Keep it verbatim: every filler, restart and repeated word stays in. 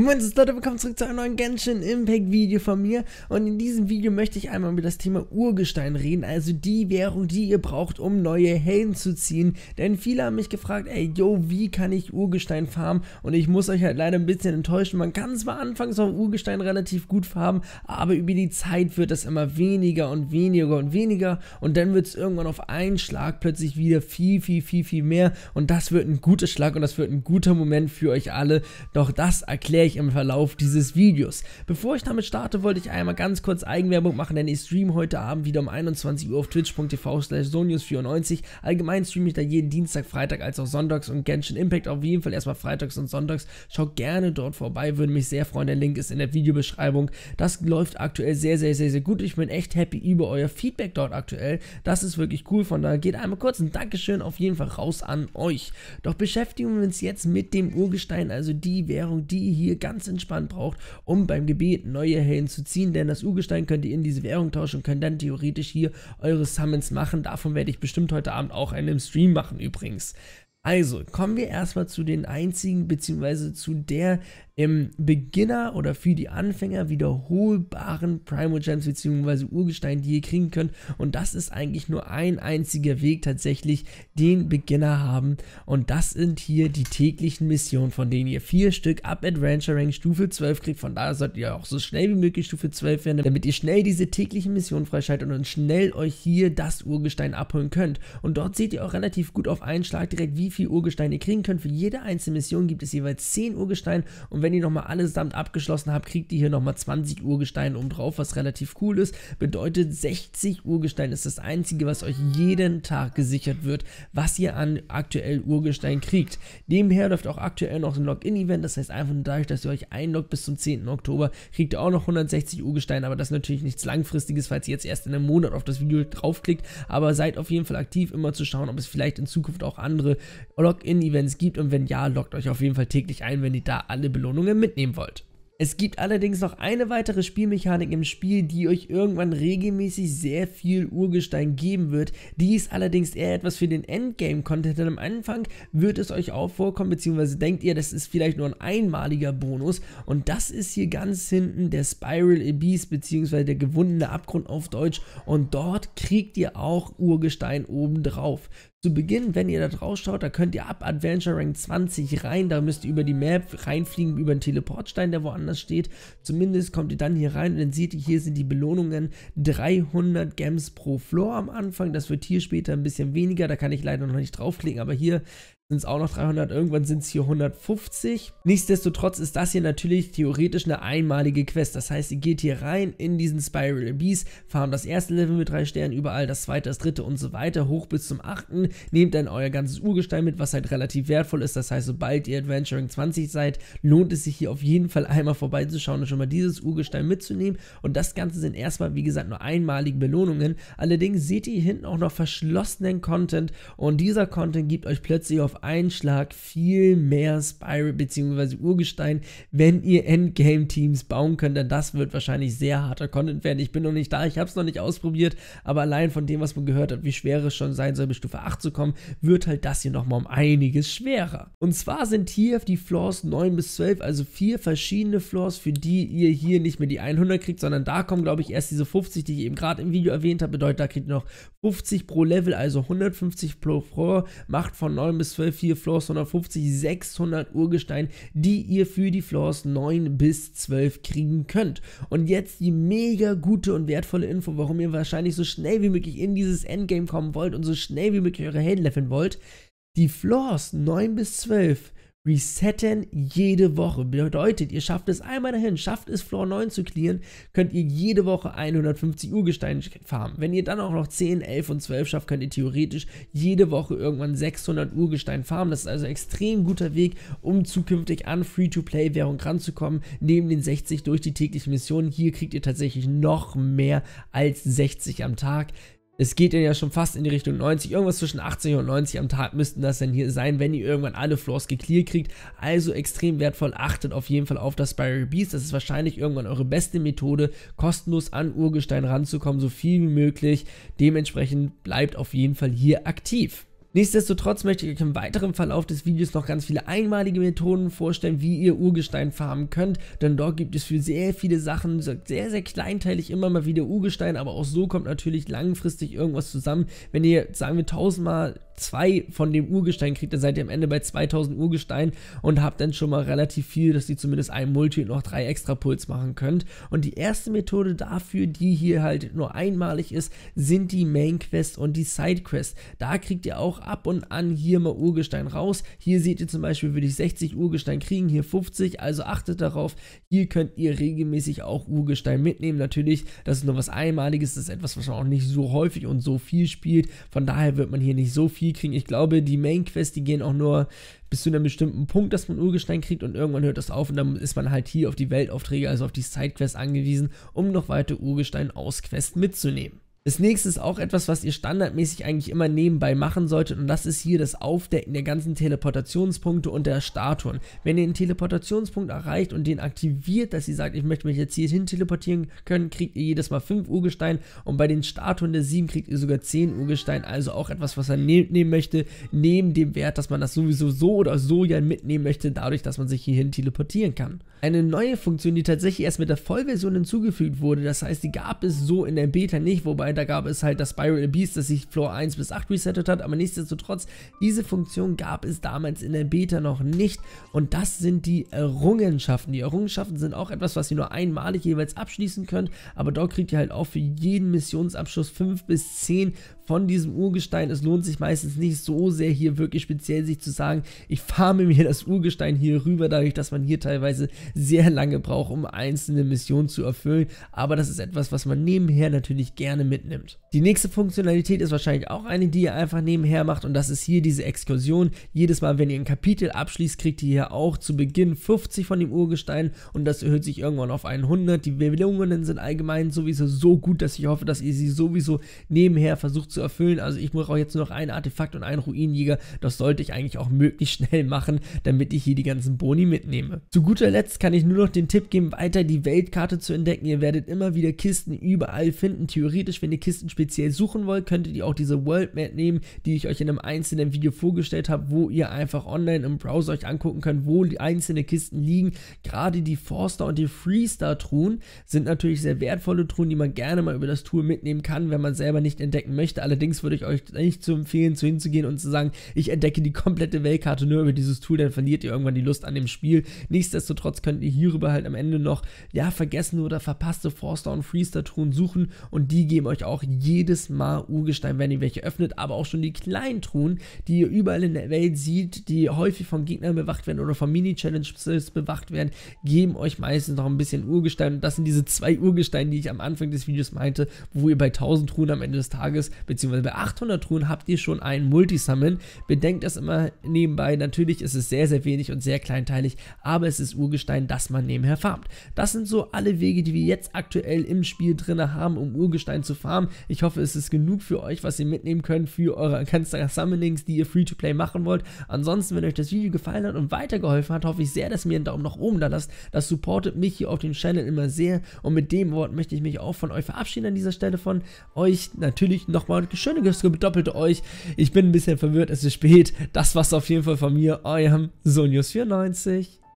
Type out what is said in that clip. Moin Leute, willkommen zurück zu einem neuen Genshin Impact Video von mir, und in diesem Video möchte ich einmal über das Thema Urgestein reden, also die Währung, die ihr braucht, um neue Helden zu ziehen, denn viele haben mich gefragt, ey, yo, wie kann ich Urgestein farmen, und ich muss euch halt leider ein bisschen enttäuschen, man kann zwar anfangs auch Urgestein relativ gut farmen, aber über die Zeit wird das immer weniger und weniger und weniger, und dann wird es irgendwann auf einen Schlag plötzlich wieder viel, viel, viel, viel mehr, und das wird ein guter Schlag und das wird ein guter Moment für euch alle, doch das erklärt ich im Verlauf dieses Videos. Bevor ich damit starte, wollte ich einmal ganz kurz Eigenwerbung machen, denn ich streame heute Abend wieder um einundzwanzig Uhr auf twitch punkt t v slash Sonius vierundneunzig. Allgemein streame ich da jeden Dienstag, Freitag als auch sonntags und Genshin Impact auf jeden Fall erstmal freitags und sonntags. Schaut gerne dort vorbei, würde mich sehr freuen, der Link ist in der Videobeschreibung. Das läuft aktuell sehr, sehr, sehr, sehr gut. Ich bin echt happy über euer Feedback dort aktuell. Das ist wirklich cool, von daher geht einmal kurz ein Dankeschön auf jeden Fall raus an euch. Doch beschäftigen wir uns jetzt mit dem Urgestein, also die Währung, die ihr hier ganz entspannt braucht, um beim Gebet neue Helden zu ziehen, denn das Urgestein könnt ihr in diese Währung tauschen und könnt dann theoretisch hier eure Summons machen. Davon werde ich bestimmt heute Abend auch einen Stream machen übrigens. Also, kommen wir erstmal zu den einzigen, beziehungsweise zu der im Beginner oder für die Anfänger wiederholbaren Primal Gems, beziehungsweise Urgestein, die ihr kriegen könnt. Und das ist eigentlich nur ein einziger Weg tatsächlich, den Beginner haben. Und das sind hier die täglichen Missionen, von denen ihr vier Stück ab Adventure Rank Stufe zwölf kriegt. Von daher solltet ihr auch so schnell wie möglich Stufe zwölf werden, damit ihr schnell diese täglichen Missionen freischaltet und schnell euch hier das Urgestein abholen könnt. Und dort seht ihr auch relativ gut auf einen Schlag direkt, wie viel Urgesteine ihr kriegen könnt. Für jede einzelne Mission gibt es jeweils zehn Urgesteine, und wenn ihr nochmal allesamt abgeschlossen habt, kriegt ihr hier nochmal zwanzig Urgesteine oben drauf, was relativ cool ist. Bedeutet, sechzig Urgesteine ist das einzige, was euch jeden Tag gesichert wird, was ihr an aktuell Urgestein kriegt. Nebenher läuft auch aktuell noch ein Login-Event, das heißt einfach nur dadurch, dass ihr euch einloggt bis zum zehnten Oktober, kriegt ihr auch noch hundertsechzig Urgesteine, aber das ist natürlich nichts Langfristiges, falls ihr jetzt erst in einem Monat auf das Video draufklickt, aber seid auf jeden Fall aktiv, immer zu schauen, ob es vielleicht in Zukunft auch andere Login-Events gibt, und wenn ja, loggt euch auf jeden Fall täglich ein, wenn ihr da alle Belohnungen mitnehmen wollt. Es gibt allerdings noch eine weitere Spielmechanik im Spiel, die euch irgendwann regelmäßig sehr viel Urgestein geben wird. Die ist allerdings eher etwas für den Endgame-Content, denn am Anfang wird es euch auch vorkommen, beziehungsweise denkt ihr, das ist vielleicht nur ein einmaliger Bonus, und das ist hier ganz hinten der Spiral Abyss, beziehungsweise der gewundene Abgrund auf Deutsch, und dort kriegt ihr auch Urgestein obendrauf. Zu Beginn, wenn ihr da drauf schaut, da könnt ihr ab Adventure Rank zwanzig rein, da müsst ihr über die Map reinfliegen, über den Teleportstein, der woanders steht, zumindest kommt ihr dann hier rein, und dann seht ihr, hier sind die Belohnungen, dreihundert Gems pro Floor am Anfang, das wird hier später ein bisschen weniger, da kann ich leider noch nicht draufklicken, aber hier sind es auch noch dreihundert, irgendwann sind es hier hundertfünfzig. Nichtsdestotrotz ist das hier natürlich theoretisch eine einmalige Quest, das heißt, ihr geht hier rein in diesen Spiral Abyss, farmt das erste Level mit drei Sternen, überall das zweite, das dritte und so weiter, hoch bis zum achten, nehmt dann euer ganzes Urgestein mit, was halt relativ wertvoll ist, das heißt, sobald ihr Adventuring zwanzig seid, lohnt es sich hier auf jeden Fall einmal vorbeizuschauen und schon mal dieses Urgestein mitzunehmen, und das Ganze sind erstmal, wie gesagt, nur einmalige Belohnungen, allerdings seht ihr hier hinten auch noch verschlossenen Content, und dieser Content gibt euch plötzlich auf Einschlag viel mehr Spiral bzw. Urgestein, wenn ihr Endgame-Teams bauen könnt, denn das wird wahrscheinlich sehr harter Content werden. Ich bin noch nicht da, ich habe es noch nicht ausprobiert, aber allein von dem, was man gehört hat, wie schwer es schon sein soll, bis Stufe acht zu kommen, wird halt das hier nochmal um einiges schwerer. Und zwar sind hier die Floors neun bis zwölf, also vier verschiedene Floors, für die ihr hier nicht mehr die hundert kriegt, sondern da kommen, glaube ich, erst diese fünfzig, die ich eben gerade im Video erwähnt habe, bedeutet, da kriegt ihr noch fünfzig pro Level, also hundertfünfzig pro Floor, macht von neun bis zwölf vier Floors, hundertfünfzig, sechshundert Urgestein, die ihr für die Floors neun bis zwölf kriegen könnt. Und jetzt die mega gute und wertvolle Info, warum ihr wahrscheinlich so schnell wie möglich in dieses Endgame kommen wollt und so schnell wie möglich eure Helden leveln wollt. Die Floors neun bis zwölf resetten jede Woche. Bedeutet, ihr schafft es einmal dahin, schafft es Floor neun zu clearen, könnt ihr jede Woche hundertfünfzig Urgesteine farmen. Wenn ihr dann auch noch zehn, elf und zwölf schafft, könnt ihr theoretisch jede Woche irgendwann sechshundert Urgesteine farmen. Das ist also ein extrem guter Weg, um zukünftig an Free-to-Play-Währung ranzukommen, neben den sechzig durch die täglichen Missionen. Hier kriegt ihr tatsächlich noch mehr als sechzig am Tag. Es geht ja schon fast in die Richtung neunzig, irgendwas zwischen achtzig und neunzig am Tag müssten das dann hier sein, wenn ihr irgendwann alle Floors gecleart kriegt, also extrem wertvoll, achtet auf jeden Fall auf das Spiral Beast, das ist wahrscheinlich irgendwann eure beste Methode, kostenlos an Urgestein ranzukommen, so viel wie möglich, dementsprechend bleibt auf jeden Fall hier aktiv. Nichtsdestotrotz möchte ich euch im weiteren Verlauf des Videos noch ganz viele einmalige Methoden vorstellen, wie ihr Urgestein farmen könnt, denn dort gibt es für sehr viele Sachen, sehr sehr kleinteilig immer mal wieder Urgestein, aber auch so kommt natürlich langfristig irgendwas zusammen. Wenn ihr, sagen wir, tausendmal zwei von dem Urgestein kriegt, dann seid ihr am Ende bei zweitausend Urgestein und habt dann schon mal relativ viel, dass ihr zumindest ein Multi und noch drei extra Puls machen könnt. Und die erste Methode dafür, die hier halt nur einmalig ist, sind die Main Quest und die Side Quest. Da kriegt ihr auch ab und an hier mal Urgestein raus. Hier seht ihr zum Beispiel, würde ich sechzig Urgestein kriegen, hier fünfzig, also achtet darauf, hier könnt ihr regelmäßig auch Urgestein mitnehmen. Natürlich, das ist nur was Einmaliges, das ist etwas, was man auch nicht so häufig und so viel spielt, von daher wird man hier nicht so viel kriegen. Ich glaube, die Main Quest, die gehen auch nur bis zu einem bestimmten Punkt, dass man Urgestein kriegt, und irgendwann hört das auf und dann ist man halt hier auf die Weltaufträge, also auf die Sidequest angewiesen, um noch weitere Urgestein aus Quest mitzunehmen. Das nächste ist auch etwas, was ihr standardmäßig eigentlich immer nebenbei machen solltet, und das ist hier das Aufdecken der ganzen Teleportationspunkte und der Statuen. Wenn ihr einen Teleportationspunkt erreicht und den aktiviert, dass ihr sagt, ich möchte mich jetzt hier hin teleportieren können, kriegt ihr jedes Mal fünf Urgestein, und bei den Statuen der sieben kriegt ihr sogar zehn Urgestein, also auch etwas, was man mitnehmen möchte, neben dem Wert, dass man das sowieso so oder so ja mitnehmen möchte, dadurch, dass man sich hierhin teleportieren kann. Eine neue Funktion, die tatsächlich erst mit der Vollversion hinzugefügt wurde, das heißt, die gab es so in der Beta nicht, wobei da gab es halt das Spiral Abyss, das sich Floor eins bis acht resettet hat, aber nichtsdestotrotz, diese Funktion gab es damals in der Beta noch nicht, und das sind die Errungenschaften. Die Errungenschaften sind auch etwas, was ihr nur einmalig jeweils abschließen könnt, aber dort kriegt ihr halt auch für jeden Missionsabschluss fünf bis zehn von diesem Urgestein. Es lohnt sich meistens nicht so sehr, hier wirklich speziell sich zu sagen, ich farme mir das Urgestein hier rüber, dadurch, dass man hier teilweise sehr lange braucht, um einzelne Missionen zu erfüllen, aber das ist etwas, was man nebenher natürlich gerne mitnimmt. Die nächste Funktionalität ist wahrscheinlich auch eine, die ihr einfach nebenher macht, und das ist hier diese Exkursion. Jedes Mal, wenn ihr ein Kapitel abschließt, kriegt ihr hier auch zu Beginn fünfzig von dem Urgestein, und das erhöht sich irgendwann auf hundert. Die Belohnungen sind allgemein sowieso so gut, dass ich hoffe, dass ihr sie sowieso nebenher versucht zu erfüllen. Also ich brauche jetzt nur noch ein Artefakt und einen Ruinenjäger, das sollte ich eigentlich auch möglichst schnell machen, damit ich hier die ganzen Boni mitnehme. Zu guter Letzt kann ich nur noch den Tipp geben, weiter die Weltkarte zu entdecken. Ihr werdet immer wieder Kisten überall finden. Theoretisch, wenn ihr Kisten speziell suchen wollt, könntet ihr auch diese World Map nehmen, die ich euch in einem einzelnen Video vorgestellt habe, wo ihr einfach online im Browser euch angucken könnt, wo die einzelnen Kisten liegen. Gerade die vier Star und die drei Star Truhen sind natürlich sehr wertvolle Truhen, die man gerne mal über das Tour mitnehmen kann, wenn man selber nicht entdecken möchte. Allerdings würde ich euch nicht zu empfehlen, zu hinzugehen und zu sagen, ich entdecke die komplette Weltkarte nur über dieses Tool, dann verliert ihr irgendwann die Lust an dem Spiel. Nichtsdestotrotz könnt ihr hierüber halt am Ende noch, ja, vergessene oder verpasste vier Star und drei Star Truhen suchen, und die geben euch auch jedes Mal Urgestein, wenn ihr welche öffnet, aber auch schon die kleinen Truhen, die ihr überall in der Welt seht, die häufig von Gegnern bewacht werden oder von Mini-Challenges bewacht werden, geben euch meistens noch ein bisschen Urgestein, und das sind diese zwei Urgesteine, die ich am Anfang des Videos meinte, wo ihr bei tausend Truhen am Ende des Tages, beziehungsweise bei achthundert Truhen habt ihr schon einen Multisummon. Bedenkt das immer nebenbei, natürlich ist es sehr, sehr wenig und sehr kleinteilig, aber es ist Urgestein, das man nebenher farmt. Das sind so alle Wege, die wir jetzt aktuell im Spiel drin haben, um Urgestein zu farmen. Ich hoffe, es ist genug für euch, was ihr mitnehmen könnt für eure ganzen Summonings, die ihr Free-to-Play machen wollt. Ansonsten, wenn euch das Video gefallen hat und weitergeholfen hat, hoffe ich sehr, dass ihr mir einen Daumen nach oben da lasst. Das supportet mich hier auf dem Channel immer sehr, und mit dem Wort möchte ich mich auch von euch verabschieden an dieser Stelle, von euch natürlich nochmal schöne Grüße, bedoppelte euch. Ich bin ein bisschen verwirrt, es ist spät. Das war's auf jeden Fall von mir, eurem Sonius vierundneunzig.